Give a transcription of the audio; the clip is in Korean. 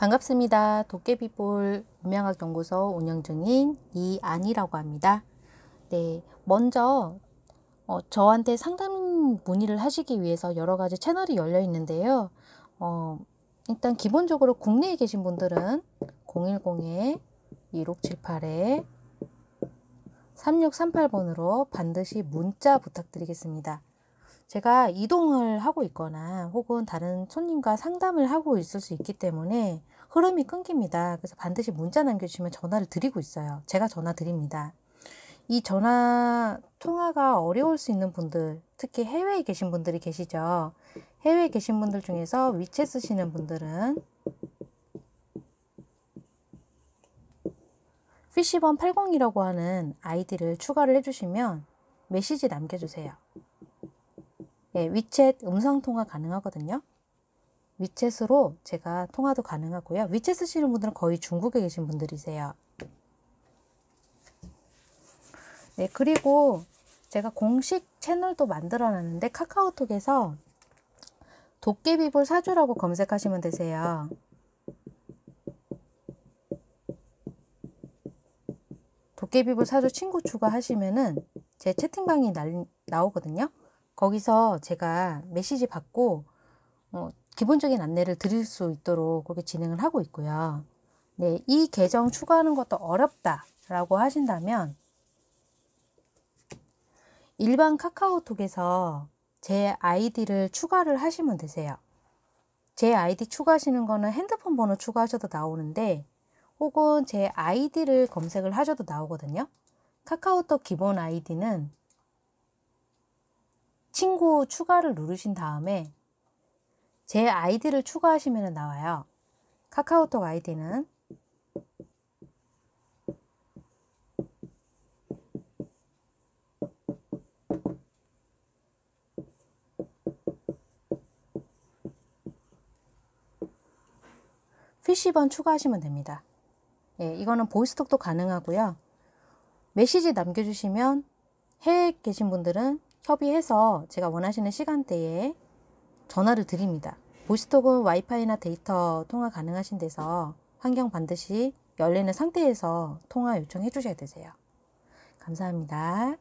반갑습니다. 도깨비불 운명학연구소 운영 중인 이안이라고 합니다. 네, 먼저 저한테 상담 문의를 하시기 위해서 여러 가지 채널이 열려 있는데요. 일단 기본적으로 국내에 계신 분들은 010-2678-3638번으로 반드시 문자 부탁드리겠습니다. 제가 이동을 하고 있거나 혹은 다른 손님과 상담을 하고 있을 수 있기 때문에 흐름이 끊깁니다. 그래서 반드시 문자 남겨주시면 전화를 드리고 있어요. 제가 전화 드립니다. 이 전화 통화가 어려울 수 있는 분들, 특히 해외에 계신 분들이 계시죠. 해외에 계신 분들 중에서 위챗 쓰시는 분들은 피시번 80이라고 하는 아이디를 추가를 해주시면 메시지 남겨주세요. 예, 위챗 음성통화 가능하거든요. 위챗으로 제가 통화도 가능하고요. 위챗 쓰시는 분들은 거의 중국에 계신 분들이세요. 네, 그리고 제가 공식 채널도 만들어놨는데 카카오톡에서 도깨비불 사주라고 검색하시면 되세요. 도깨비불 사주 친구 추가하시면은 제 채팅방이 나오거든요. 거기서 제가 메시지 받고 기본적인 안내를 드릴 수 있도록 그렇게 진행을 하고 있고요. 네, 이 계정 추가하는 것도 어렵다라고 하신다면 일반 카카오톡에서 제 아이디를 추가를 하시면 되세요. 제 아이디 추가하시는 거는 핸드폰 번호 추가하셔도 나오는데 혹은 제 아이디를 검색을 하셔도 나오거든요. 카카오톡 기본 아이디는 친구 추가를 누르신 다음에 제 아이디를 추가하시면 나와요. 카카오톡 아이디는 피시번 추가하시면 됩니다. 예, 이거는 보이스톡도 가능하고요. 메시지 남겨주시면 해외에 계신 분들은 협의해서 제가 원하시는 시간대에 전화를 드립니다. 보이스톡은 와이파이나 데이터 통화 가능하신 데서 환경 반드시 열리는 상태에서 통화 요청해 주셔야 되세요. 감사합니다.